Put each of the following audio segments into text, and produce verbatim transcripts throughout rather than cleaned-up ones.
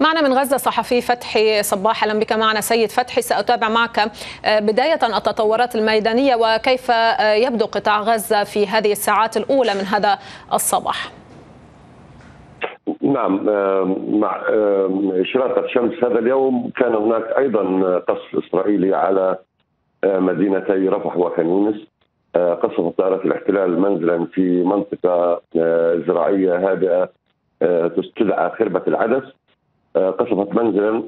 معنا من غزة صحفي فتحي صباح. أهلا بك معنا سيد فتحي. سأتابع معك بداية التطورات الميدانية وكيف يبدو قطاع غزة في هذه الساعات الأولى من هذا الصباح. نعم، مع إشراقة شمس هذا اليوم كان هناك أيضا قصف إسرائيلي على مدينتي رفح وخان يونس. قصفت طائرات الاحتلال منزلا في منطقة زراعية هادئة تدعى خربة العدس، قصفت منزلا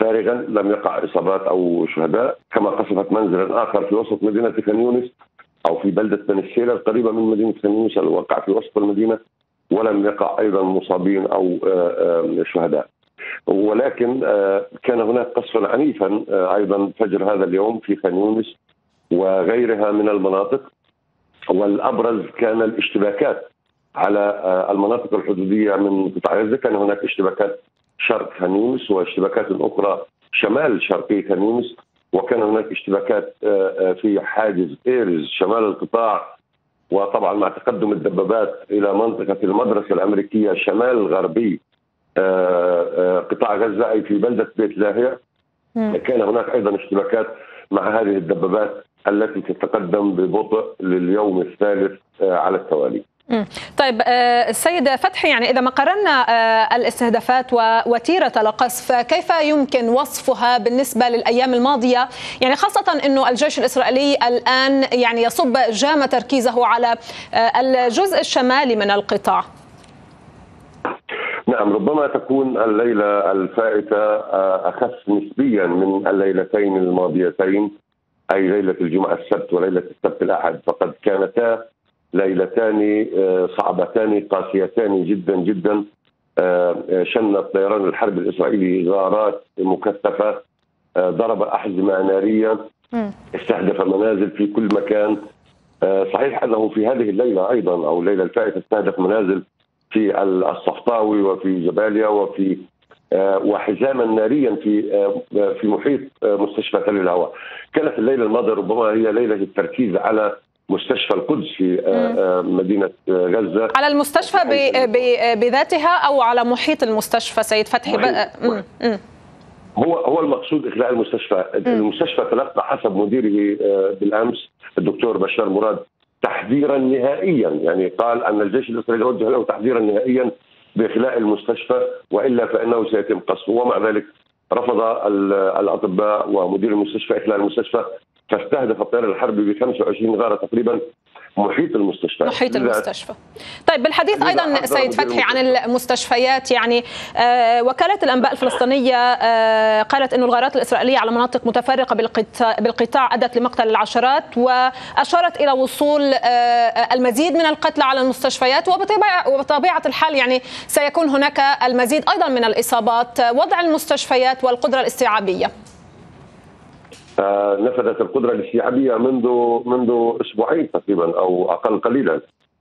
فارغا لم يقع إصابات أو شهداء، كما قصفت منزلا آخر في وسط مدينة خان يونس أو في بلدة بني السيلة القريبة من مدينة خان يونس اللي وقع في وسط المدينة، ولم يقع أيضا مصابين أو شهداء. ولكن كان هناك قصفا عنيفا أيضا فجر هذا اليوم في خان يونس وغيرها من المناطق، والأبرز كان الاشتباكات على المناطق الحدودية من قطاع غزة. كان هناك اشتباكات شرق خان يونس واشتباكات أخرى شمال شرقي خان يونس، وكان هناك اشتباكات في حاجز إيرز شمال القطاع، وطبعا مع تقدم الدبابات إلى منطقة المدرسة الأمريكية شمال غربي قطاع غزة أي في بلدة بيت لاهية، كان هناك أيضا اشتباكات مع هذه الدبابات التي تتقدم ببطء لليوم الثالث على التوالي. طيب سيد فتحي، يعني إذا ما قارنا الاستهدافات ووتيرة القصف كيف يمكن وصفها بالنسبة للأيام الماضية، يعني خاصة أنه الجيش الإسرائيلي الآن يعني يصب جام تركيزه على الجزء الشمالي من القطاع؟ نعم، ربما تكون الليلة الفائتة أخف نسبيا من الليلتين الماضيتين، أي ليلة الجمعة السبت وليلة السبت الأحد، فقد كانتا ليلتان صعبتان قاسيتان جدا جدا. شنت طيران الحرب الإسرائيلي غارات مكثفة، ضرب أحزمة نارية، استهدف منازل في كل مكان. صحيح أنه في هذه الليلة أيضا أو الليلة الفائتة استهدف منازل في الصفطاوي وفي جباليا وفي وحزاما ناريا في في محيط مستشفى تل الهواء. كانت الليله الماضيه ربما هي ليله التركيز على مستشفى القدس في مدينه غزه، على المستشفى بذاتها او على محيط المستشفى. سيد فتحي بقى هو هو المقصود اخلاء المستشفى. المستشفى تلقى حسب مديره بالامس الدكتور بشار مراد تحذيرا نهائيا، يعني قال ان الجيش الاسرائيلي وجه له تحذيرا نهائيا بإخلاء المستشفى والا فانه سيتم قصفه، ومع ذلك رفض الاطباء ومدير المستشفى إخلاء المستشفى، فاستهدف الطيران الحربي ب خمسة وعشرين غارة تقريبا محيط المستشفى. محيط المستشفى. طيب بالحديث ايضا سيد فتحي عن المستشفيات، يعني وكالة الانباء الفلسطينية قالت انه الغارات الاسرائيلية على مناطق متفرقة بالقطاع ادت لمقتل العشرات، واشارت الى وصول المزيد من القتلى على المستشفيات، وبطبيعة الحال يعني سيكون هناك المزيد ايضا من الاصابات. وضع المستشفيات والقدرة الاستيعابية، نفذت القدرة الاستيعابية منذ منذ أسبوعين تقريبا أو أقل قليلا.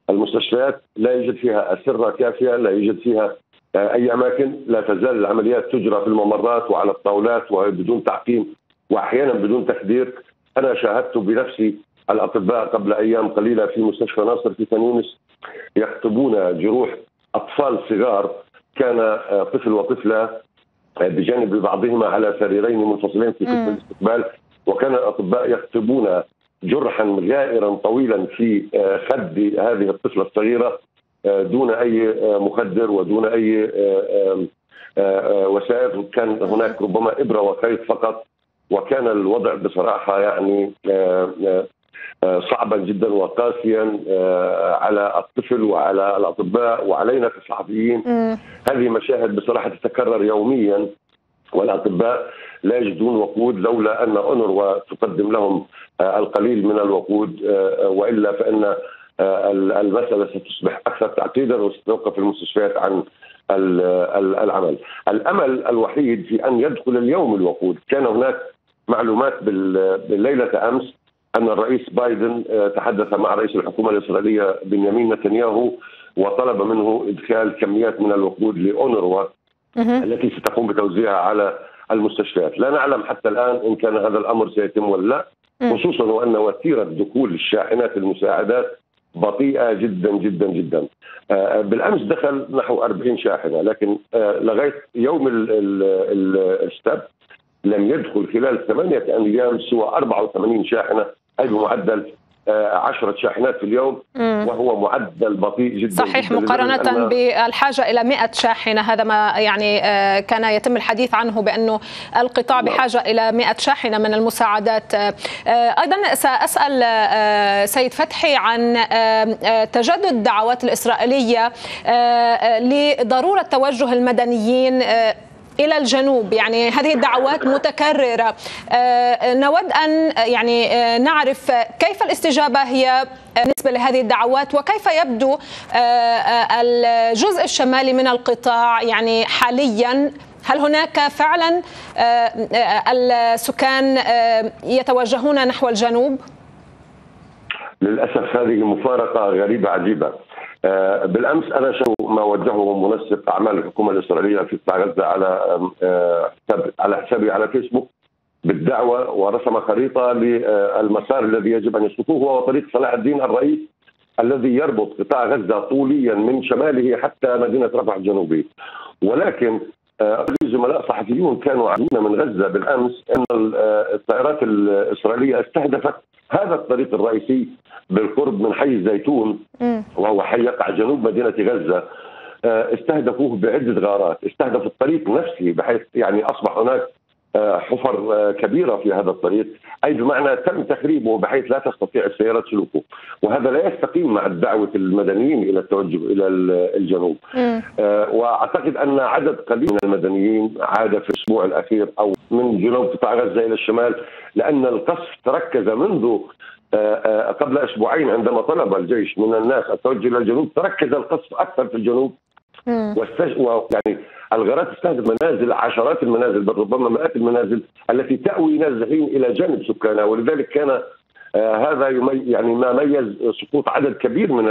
المستشفيات لا يوجد فيها أسرة كافية، لا يوجد فيها أي أماكن، لا تزال العمليات تجرى في الممرات وعلى الطاولات وبدون تعقيم وأحيانا بدون تخدير. أنا شاهدت بنفسي الأطباء قبل أيام قليلة في مستشفى ناصر في خان يونس يقطبون جروح أطفال صغار، كان طفل وطفلة بجانب بعضهما على سريرين منفصلين في قسم الاستقبال، وكان الأطباء يكتبون جرحا غائرا طويلا في خد هذه الطفلة الصغيرة دون أي مخدر ودون أي وسائل، كان هناك ربما إبرة وخيط فقط. وكان الوضع بصراحة يعني صعبا جدا وقاسيا على الطفل وعلى الأطباء وعلينا كصحفيين. هذه مشاهد بصراحة تتكرر يوميا، والأطباء لا يجدون وقود لولا أن أونروا تقدم لهم القليل من الوقود، وإلا فإن المسألة ستصبح أكثر تعقيدا وستتوقف المستشفيات عن العمل. الأمل الوحيد في أن يدخل اليوم الوقود. كان هناك معلومات بالليلة أمس أن الرئيس بايدن تحدث مع رئيس الحكومة الإسرائيلية بنيامين نتنياهو وطلب منه إدخال كميات من الوقود لأونروا التي ستقوم بتوزيعها على المستشفيات. لا نعلم حتى الآن إن كان هذا الأمر سيتم ولا لا، خصوصا وأن وتيرة دخول الشاحنات المساعدات بطيئة جدا جدا جدا. بالأمس دخل نحو أربعين شاحنة، لكن لغاية يوم السبت لم يدخل خلال ثمانية أيام سوى أربعة وثمانين شاحنة، أي بمعدل عشرة شاحنات في اليوم، وهو معدل بطيء جدا. صحيح، جداً مقارنة بالحاجة إلى مئة شاحنة، هذا ما يعني كان يتم الحديث عنه بأنه القطاع بحاجة إلى مئة شاحنة من المساعدات. أيضا سأسأل سيد فتحي عن تجدد الدعوات الإسرائيلية لضرورة توجه المدنيين إلى الجنوب، يعني هذه الدعوات متكررة، نود أن يعني نعرف كيف الاستجابة هي بالنسبة لهذه الدعوات، وكيف يبدو الجزء الشمالي من القطاع يعني حاليا، هل هناك فعلا السكان يتوجهون نحو الجنوب؟ للأسف هذه مفارقة غريبة عجيبة. بالأمس أنا شو ما وجهه منسق أعمال الحكومة الإسرائيلية في قطاع غزة على حساب على حسابي على فيسبوك بالدعوة، ورسم خريطة للمسار الذي يجب أن يسلكوه، هو طريق صلاح الدين الرئيس الذي يربط قطاع غزة طوليا من شماله حتى مدينة رفح الجنوبية. ولكن زملاء صحفيون كانوا عاملين من غزة بالأمس أن الطائرات الإسرائيلية استهدفت هذا الطريق الرئيسي بالقرب من حي الزيتون، وهو حي يقع جنوب مدينة غزة، استهدفوه بعدة غارات، استهدفوا الطريق نفسه بحيث يعني أصبح هناك حفر كبيرة في هذا الطريق، أي بمعنى تم تخريبه بحيث لا تستطيع السيارات سلوكه، وهذا لا يستقيم مع دعوة المدنيين إلى التوجه إلى الجنوب. وأعتقد أن عدد قليل من المدنيين عاد في الأسبوع الأخير أو من جنوب قطاع غزة إلى الشمال، لأن القصف تركز منذ قبل أسبوعين عندما طلب الجيش من الناس التوجه إلى الجنوب، تركز القصف أكثر في الجنوب، واستج... يعني الغارات تستهدف منازل، عشرات المنازل، بل ربما مئات المنازل التي تأوي نازحين إلى جانب سكانها، ولذلك كان آه هذا يمي... يعني ما ميز سقوط عدد كبير من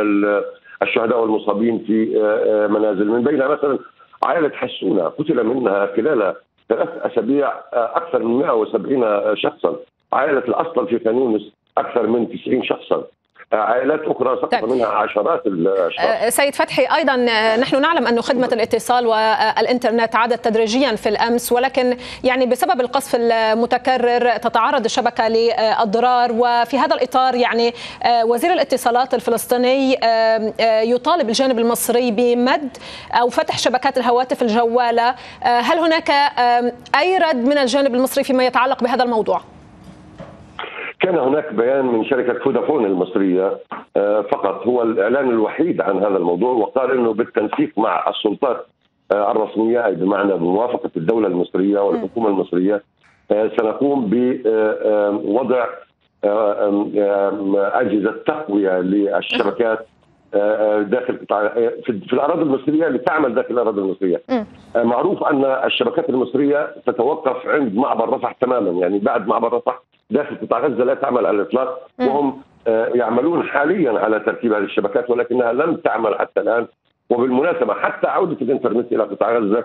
الشهداء والمصابين في آه منازل، من بينها مثلا عائلة حسونة قتل منها خلال ثلاث أسابيع آه أكثر من مئة وسبعين شخصا، عائلة الأسطل في خانيونس أكثر من تسعين شخصا، عائلات أخرى سقط منها عشرات الأشخاص. سيد فتحي، أيضا نحن نعلم أن خدمة الاتصال والإنترنت عادت تدريجيا في الأمس، ولكن يعني بسبب القصف المتكرر تتعرض الشبكة لأضرار، وفي هذا الإطار يعني وزير الاتصالات الفلسطيني يطالب الجانب المصري بمد أو فتح شبكات الهواتف الجوالة، هل هناك أي رد من الجانب المصري فيما يتعلق بهذا الموضوع؟ كان هناك بيان من شركة فودافون المصرية فقط، هو الإعلان الوحيد عن هذا الموضوع، وقال أنه بالتنسيق مع السلطات الرسمية، أي بمعنى بموافقة الدولة المصرية والحكومة المصرية، سنقوم بوضع أجهزة تقوية للشبكات داخل في الأراضي المصرية لتعمل داخل الأراضي المصرية. معروف أن الشبكات المصرية تتوقف عند معبر رفح تماما، يعني بعد معبر رفح داخل قطاع غزة لا تعمل على الإطلاق، وهم يعملون حاليا على ترتيب هذه الشبكات ولكنها لم تعمل حتى الآن. وبالمناسبة حتى عودة الإنترنت إلى قطاع غزة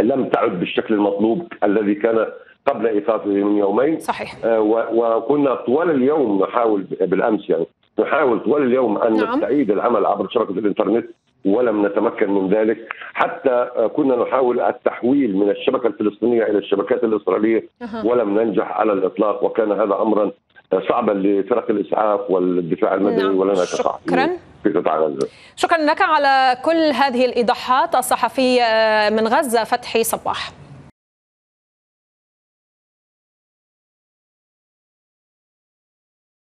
لم تعد بالشكل المطلوب الذي كان قبل إيقافه من يومين. صحيح. وكنا طوال اليوم نحاول بالأمس يعني نحاول طوال اليوم أن نعم. نستعيد العمل عبر شبكة الإنترنت ولم نتمكن من ذلك، حتى كنا نحاول التحويل من الشبكة الفلسطينية إلى الشبكات الإسرائيلية ولم ننجح على الإطلاق، وكان هذا أمرا صعبا لفرق الإسعاف والدفاع المدني نعم. ولنا شكرا في قطاع غزة. شكرا لك على كل هذه الإيضاحات، الصحفي من غزة فتحي صباح.